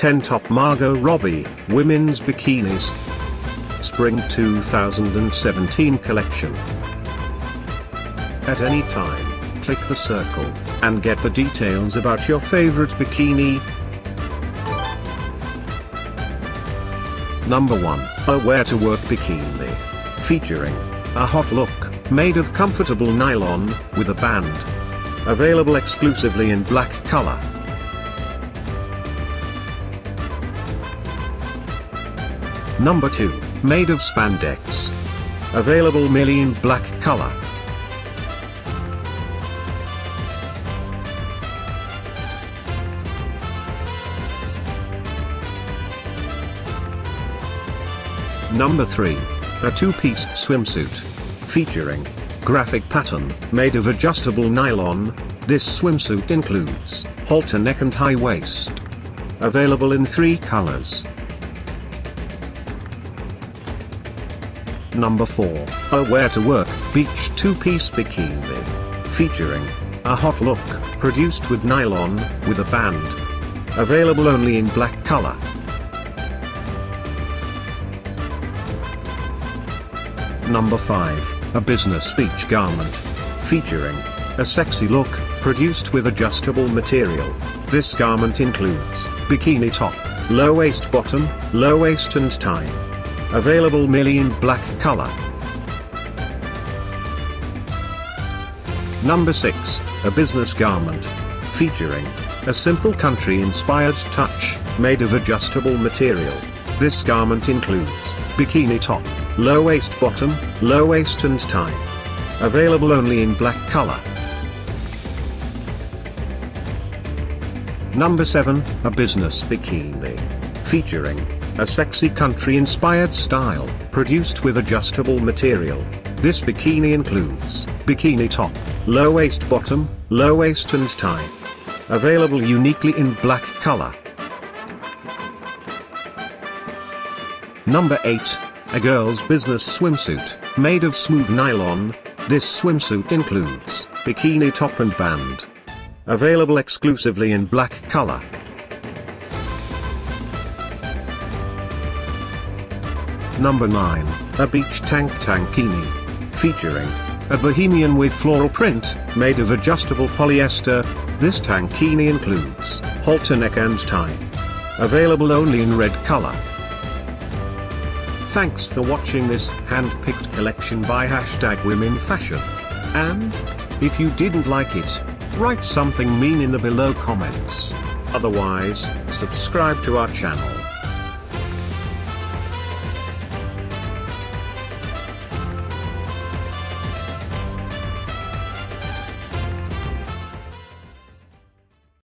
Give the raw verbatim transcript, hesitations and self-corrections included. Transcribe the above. ten Top Margot Robbie, Women's Bikinis Spring two thousand seventeen Collection. At any time, click the circle, and get the details about your favorite bikini. Number one. A Wear to Work Bikini. Featuring a hot look, made of comfortable nylon, with a band. Available exclusively in black color. Number two. Made of spandex. Available merely in black color. Number three. A two-piece swimsuit. Featuring graphic pattern, made of adjustable nylon. This swimsuit includes halter neck and high waist. Available in three colors. Number four. A Wear to Work Beach two-piece Bikini. Featuring a hot look, produced with nylon, with a band. Available only in black color. Number five. A business beach garment. Featuring a sexy look, produced with adjustable material. This garment includes bikini top, low waist bottom, low waist and tie. Available merely in black color. Number six. A business garment. Featuring a simple country-inspired touch, made of adjustable material. This garment includes bikini top, low waist bottom, low waist and tie. Available only in black color. Number seven. A business bikini. Featuring a sexy country-inspired style, produced with adjustable material. This bikini includes bikini top, low waist bottom, low waist and tie. Available uniquely in black color. Number eight. A girl's business swimsuit, made of smooth nylon. This swimsuit includes bikini top and band. Available exclusively in black color. Number nine. A beach tank tankini. Featuring a bohemian with floral print, made of adjustable polyester. This tankini includes halter neck and tie. Available only in red color. Thanks for watching this hand-picked collection by hashtag Women Fashion. And if you didn't like it, write something mean in the below comments. Otherwise, subscribe to our channel.